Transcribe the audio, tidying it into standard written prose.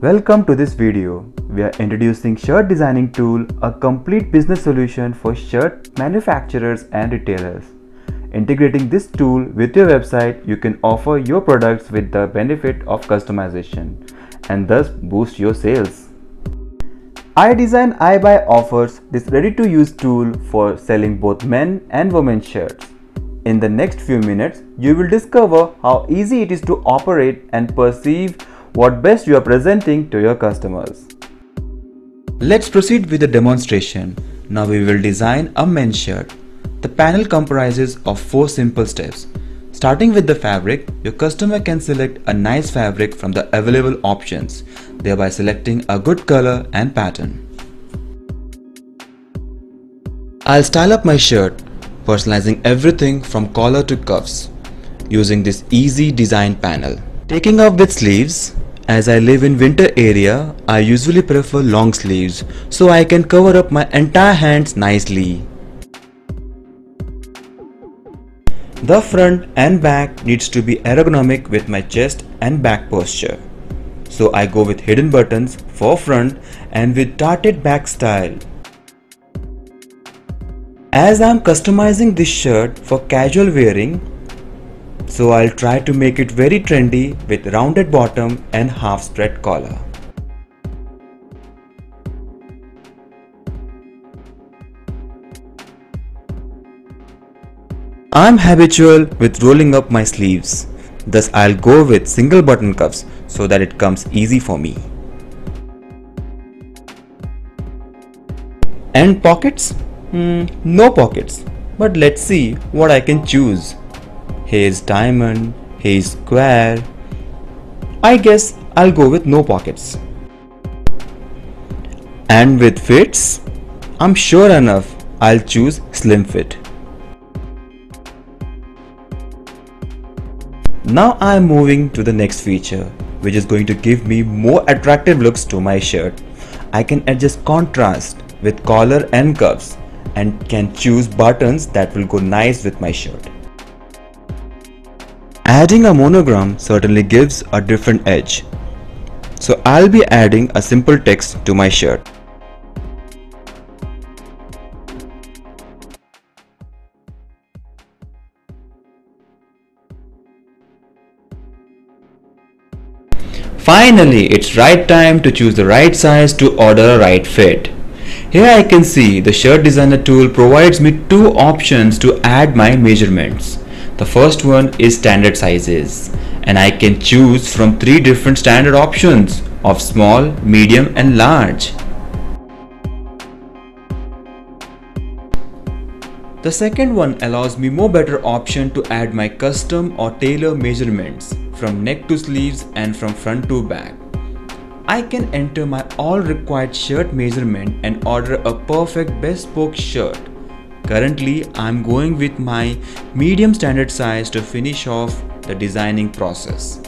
Welcome to this video. We are introducing Shirt Designing Tool, a complete business solution for shirt manufacturers and retailers. Integrating this tool with your website, you can offer your products with the benefit of customization and thus boost your sales. iDesigniBuy offers this ready-to-use tool for selling both men and women's shirts. In the next few minutes, you will discover how easy it is to operate and perceive what best you are presenting to your customers. Let's proceed with the demonstration. Now we will design a men's shirt. The panel comprises of 4 simple steps. Starting with the fabric, your customer can select a nice fabric from the available options, thereby selecting a good color and pattern. I'll style up my shirt, personalizing everything from collar to cuffs, using this easy design panel. Taking off with sleeves, as I live in winter area, I usually prefer long sleeves so I can cover up my entire hands nicely. The front and back needs to be ergonomic with my chest and back posture. So I go with hidden buttons for front and with darted back style. As I am customizing this shirt for casual wearing, so I'll try to make it very trendy with rounded bottom and half spread collar. I'm habitual with rolling up my sleeves, thus I'll go with single button cuffs so that it comes easy for me. And pockets? No pockets, but let's see what I can choose. Here's diamond, here's square. I guess I'll go with no pockets. And with fits, I'm sure enough I'll choose slim fit. Now I'm moving to the next feature, which is going to give me more attractive looks to my shirt. I can adjust contrast with collar and cuffs and can choose buttons that will go nice with my shirt. Adding a monogram certainly gives a different edge. So I'll be adding a simple text to my shirt. Finally, it's right time to choose the right size to order a right fit. Here I can see the Shirt Designer tool provides me 2 options to add my measurements. The first one is standard sizes, and I can choose from 3 different standard options of small, medium and large. The second one allows me more better option to add my custom or tailor measurements from neck to sleeves and from front to back. I can enter my all required shirt measurement and order a perfect bespoke shirt. Currently, I'm going with my medium standard size to finish off the designing process.